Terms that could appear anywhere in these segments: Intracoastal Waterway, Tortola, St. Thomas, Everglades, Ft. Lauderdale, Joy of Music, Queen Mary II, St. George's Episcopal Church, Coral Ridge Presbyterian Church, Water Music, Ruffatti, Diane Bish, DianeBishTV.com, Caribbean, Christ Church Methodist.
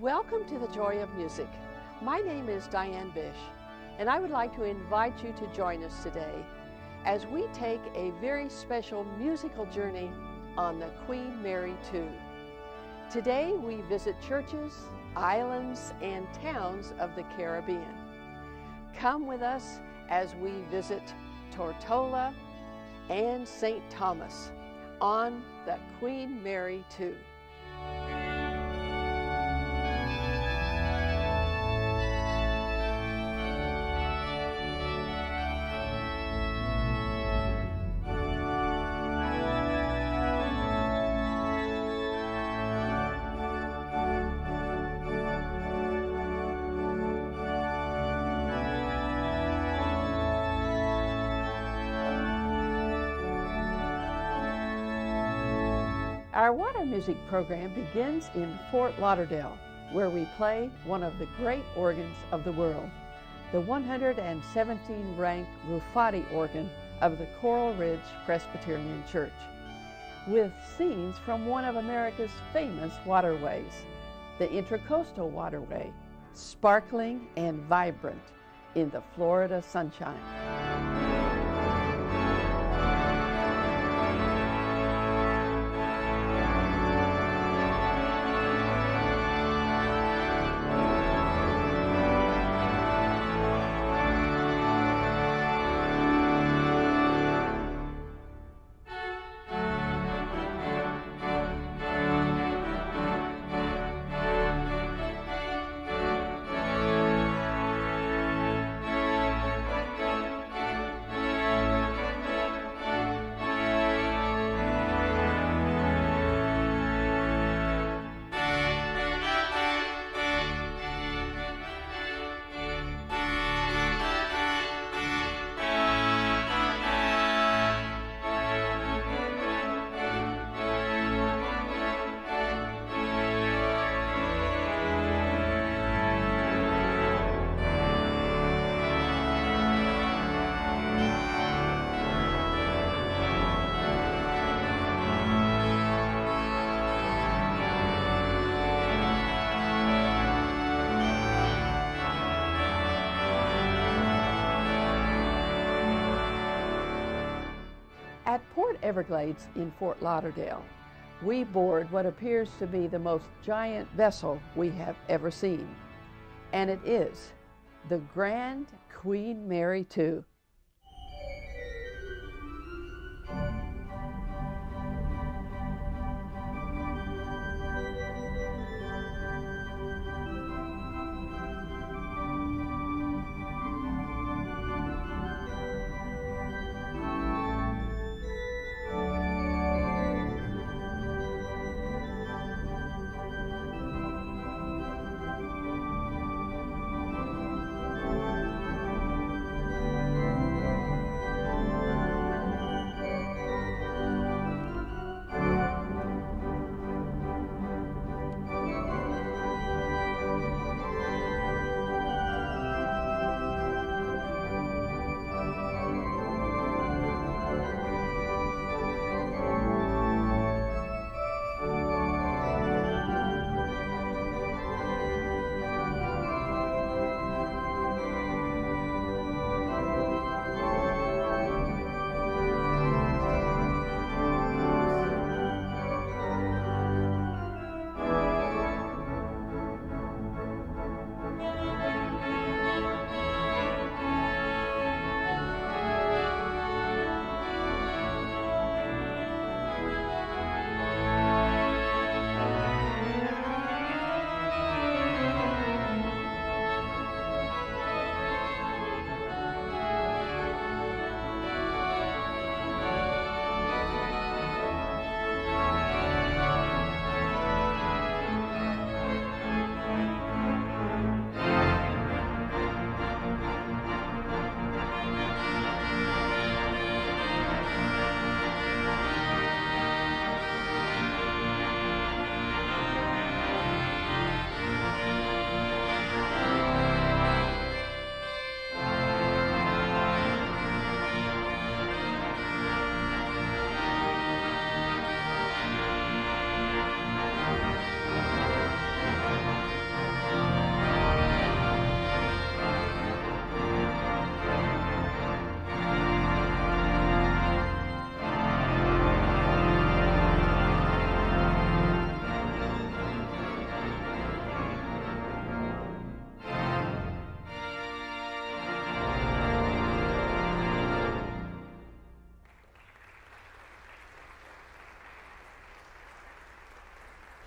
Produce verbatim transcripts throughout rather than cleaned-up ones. Welcome to the Joy of Music. My name is Diane Bish, and I would like to invite you to join us today as we take a very special musical journey on the Queen Mary two. Today we visit churches, islands, and towns of the Caribbean. Come with us as we visit Tortola and Saint Thomas on the Queen Mary two. Our water music program begins in Fort Lauderdale, where we play one of the great organs of the world, the one hundred seventeenth ranked Ruffatti organ of the Coral Ridge Presbyterian Church, with scenes from one of America's famous waterways, the Intracoastal Waterway, sparkling and vibrant in the Florida sunshine. At Port Everglades in Fort Lauderdale, we board what appears to be the most giant vessel we have ever seen, and it is the Grand Queen Mary two.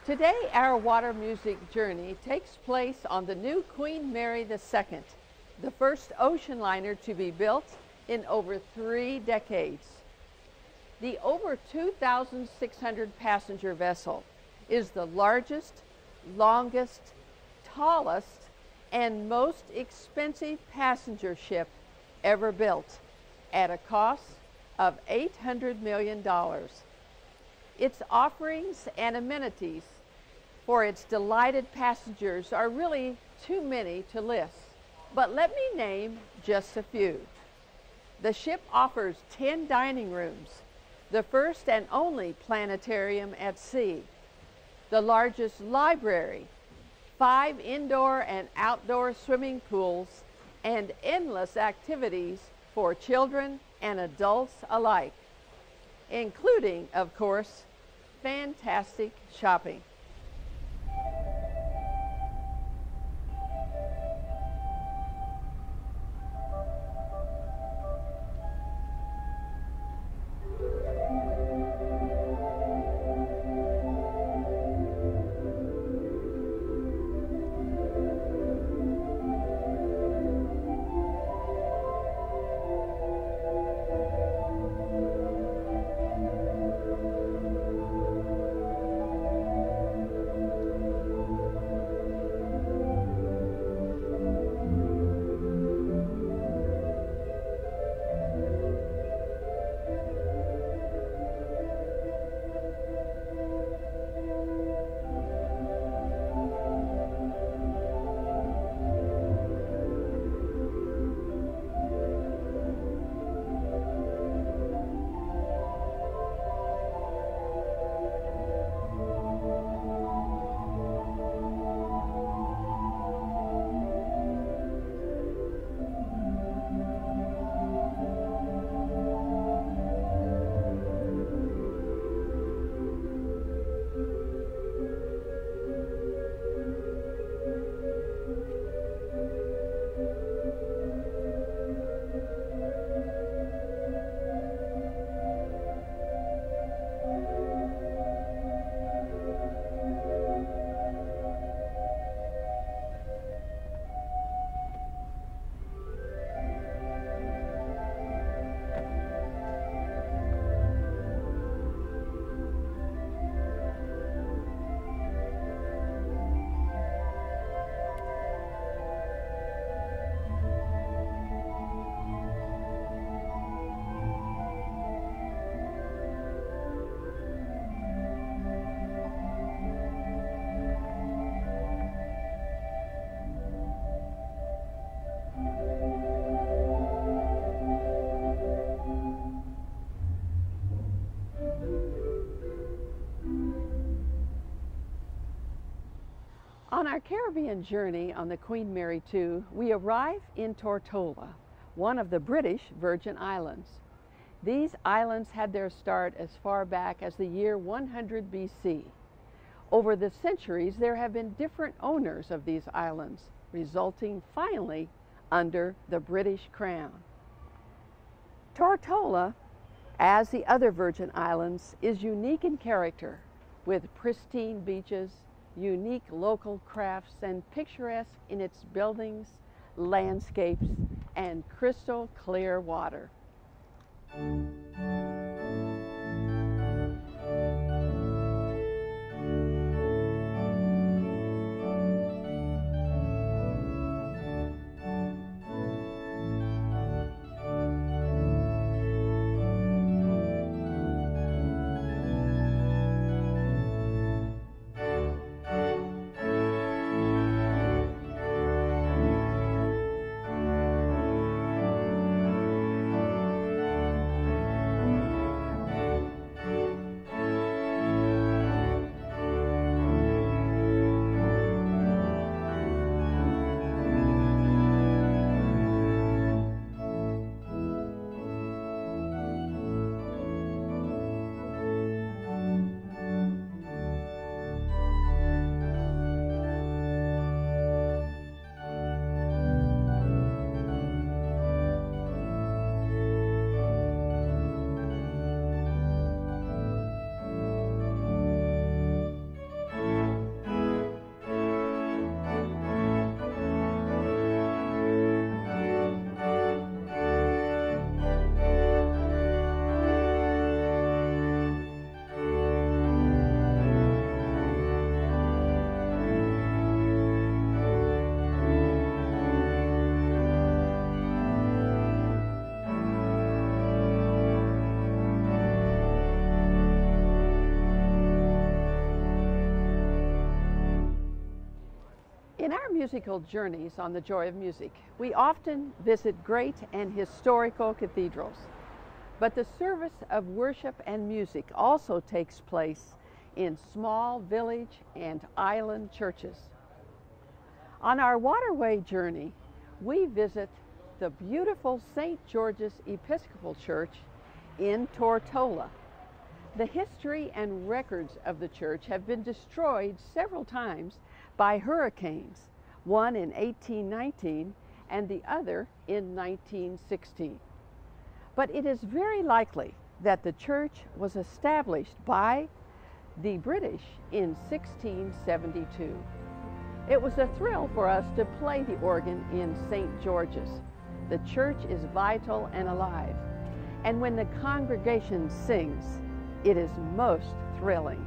Today, our water music journey takes place on the new Queen Mary the Second, the first ocean liner to be built in over three decades. The over two thousand six hundred passenger vessel is the largest, longest, tallest, and most expensive passenger ship ever built at a cost of eight hundred million dollars. Its offerings and amenities for its delighted passengers are really too many to list, but let me name just a few. The ship offers ten dining rooms, the first and only planetarium at sea, the largest library, five indoor and outdoor swimming pools, and endless activities for children and adults alike, including, of course, fantastic shopping. On our Caribbean journey on the Queen Mary the Second, we arrive in Tortola, one of the British Virgin Islands. These islands had their start as far back as the year one hundred B C. Over the centuries, there have been different owners of these islands, resulting finally under the British Crown. Tortola, as the other Virgin Islands, is unique in character, with pristine beaches, unique local crafts, and picturesque in its buildings, landscapes, and crystal clear water. In our musical journeys on the Joy of Music, we often visit great and historical cathedrals, but the service of worship and music also takes place in small village and island churches. On our waterway journey, we visit the beautiful Saint George's Episcopal Church in Tortola. The history and records of the church have been destroyed several times by hurricanes, one in eighteen nineteen and the other in nineteen sixteen. But it is very likely that the church was established by the British in sixteen seventy-two. It was a thrill for us to play the organ in Saint George's. The church is vital and alive, and when the congregation sings, it is most thrilling.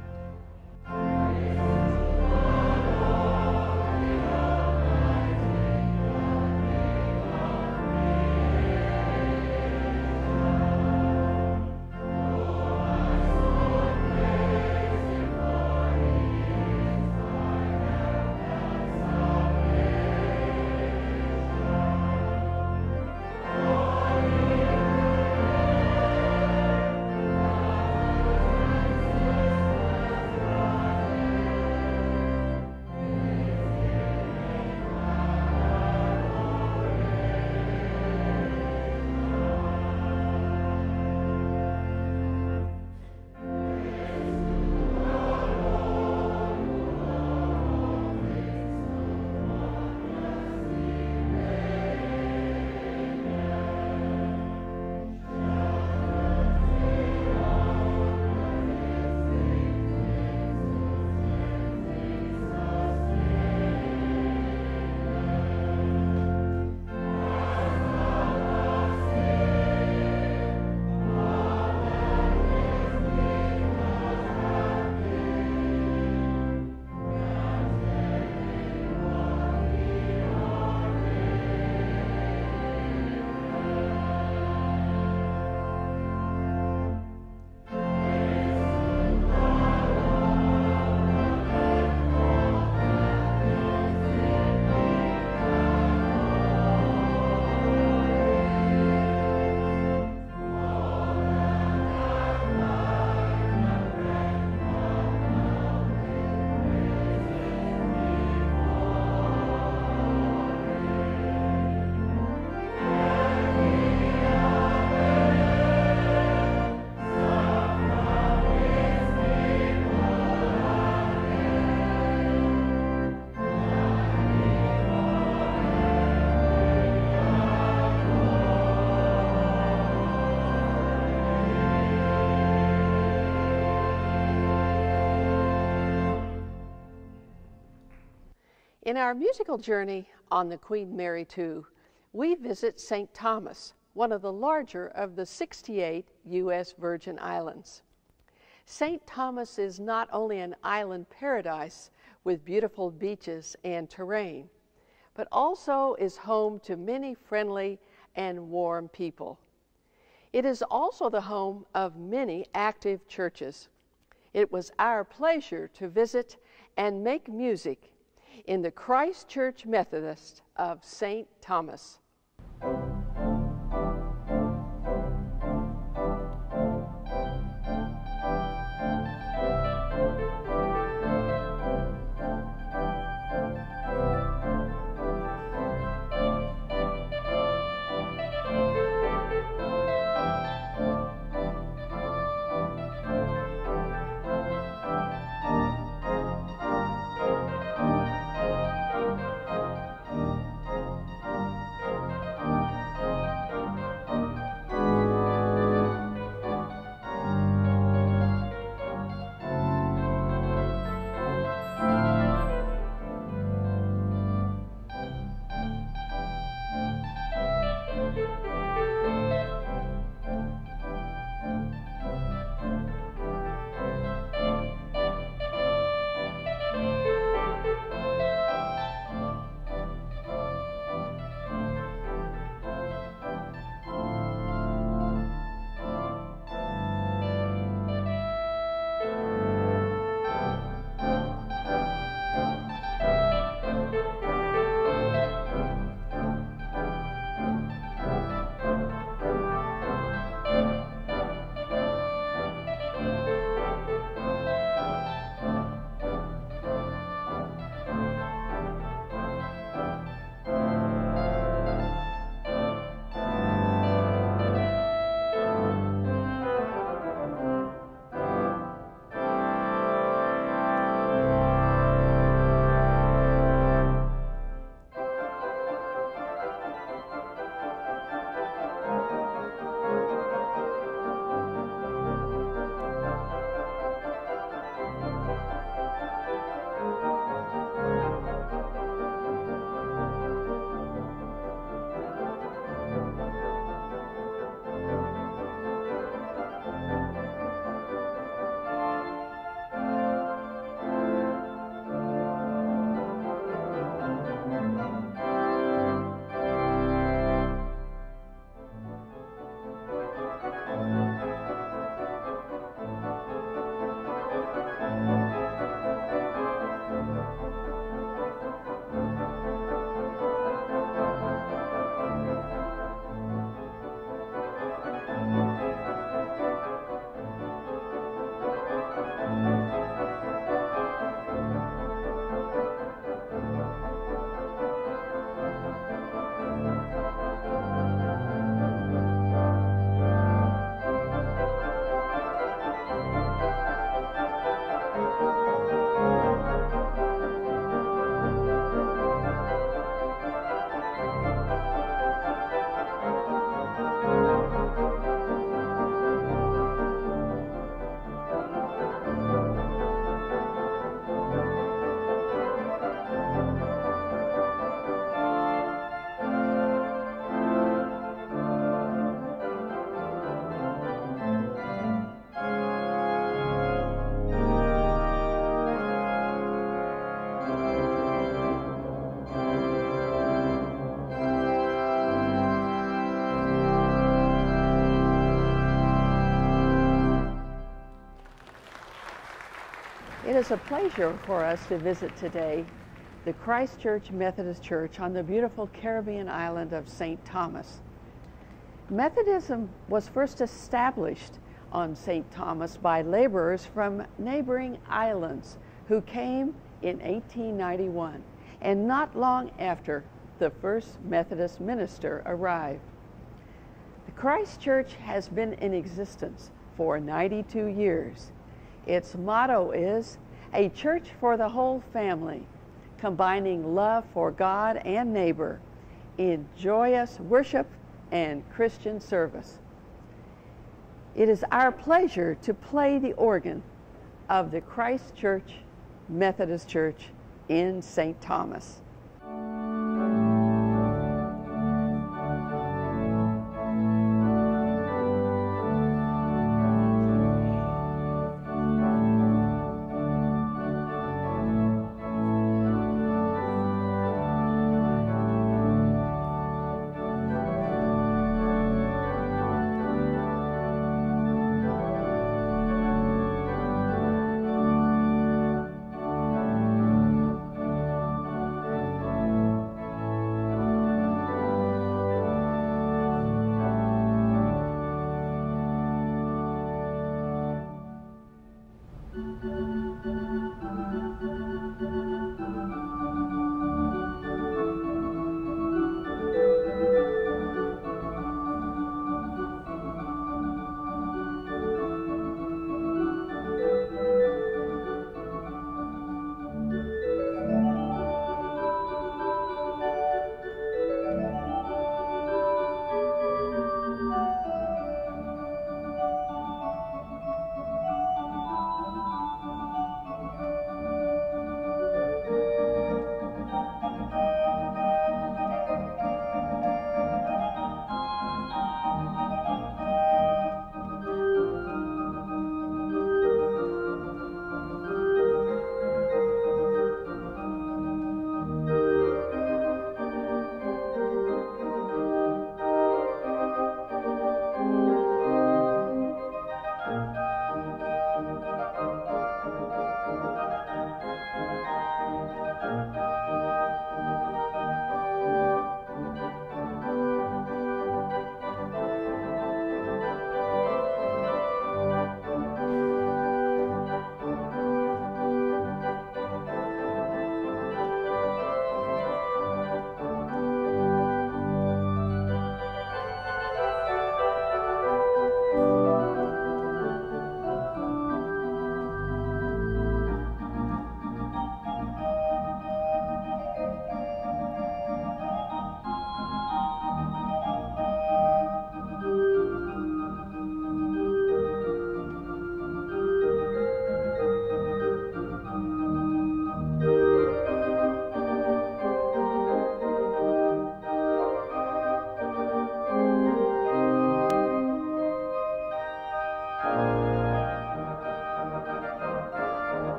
In our musical journey on the Queen Mary the Second, we visit Saint Thomas, one of the larger of the sixty-eight U S Virgin Islands. Saint Thomas is not only an island paradise with beautiful beaches and terrain, but also is home to many friendly and warm people. It is also the home of many active churches. It was our pleasure to visit and make music in the Christ Church Methodist of Saint Thomas. It is a pleasure for us to visit today the Christ Church Methodist Church on the beautiful Caribbean island of Saint Thomas. Methodism was first established on Saint Thomas by laborers from neighboring islands who came in eighteen ninety-one, and not long after the first Methodist minister arrived. The Christ Church has been in existence for ninety-two years. Its motto is a church for the whole family, combining love for God and neighbor in joyous worship and Christian service. It is our pleasure to play the organ of the Christ Church Methodist Church in Saint Thomas.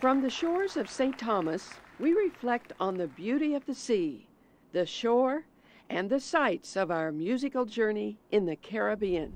From the shores of Saint Thomas, we reflect on the beauty of the sea, the shore, and the sights of our musical journey in the Caribbean.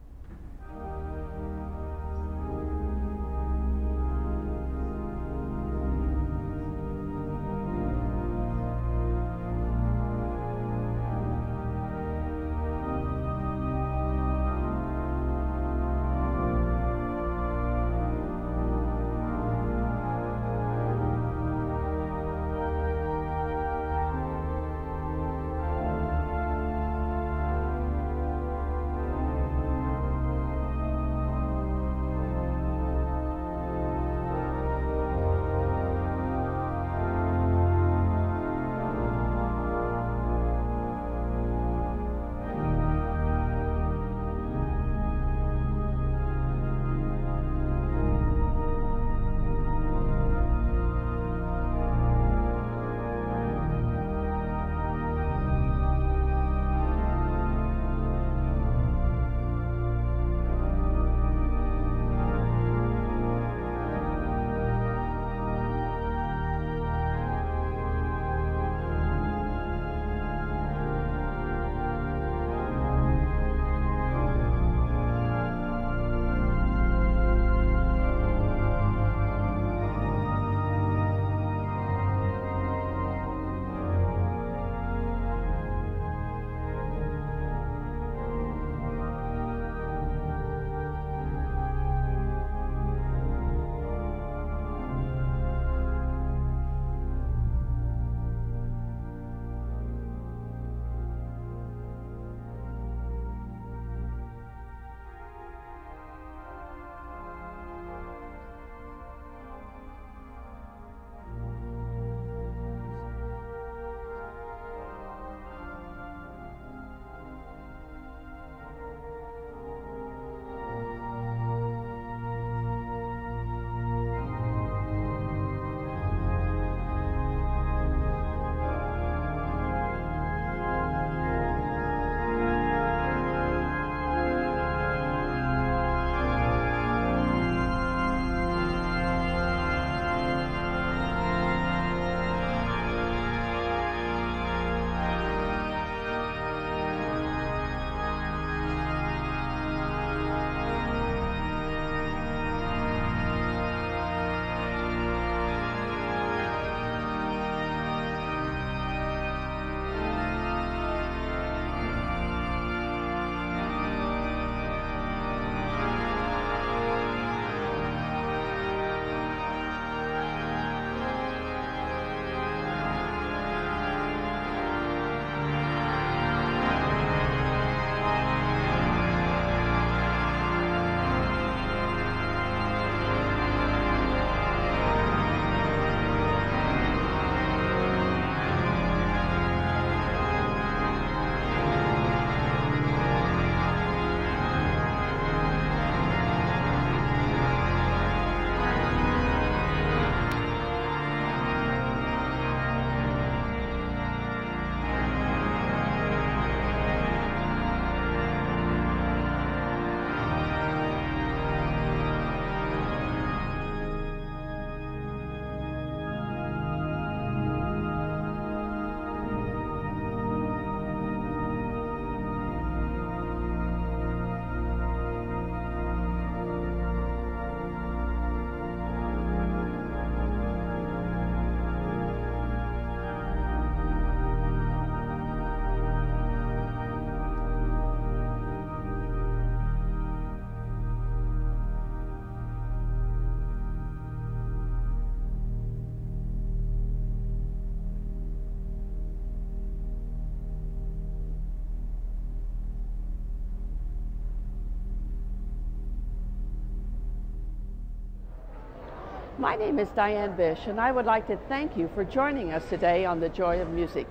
My name is Diane Bish, and I would like to thank you for joining us today on The Joy of Music,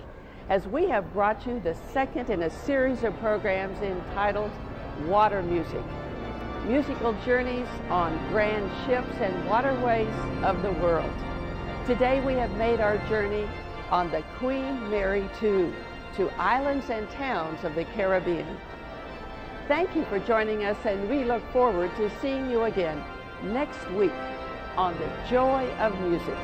as we have brought you the second in a series of programs entitled Water Music, musical journeys on grand ships and waterways of the world. Today we have made our journey on the Queen Mary two to islands and towns of the Caribbean. Thank you for joining us, and we look forward to seeing you again next week on The Joy of Music.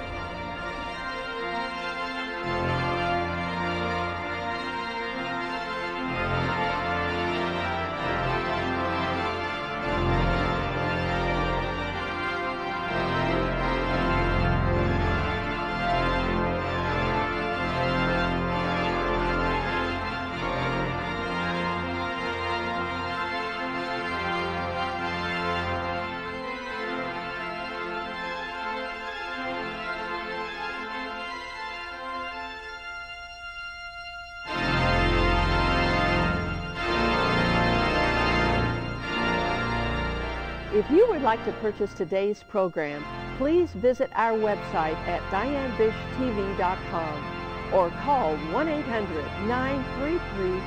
If you would like to purchase today's program, please visit our website at Diane Bish T V dot com or call one eight hundred, nine three three,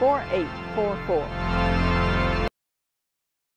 four eight four four.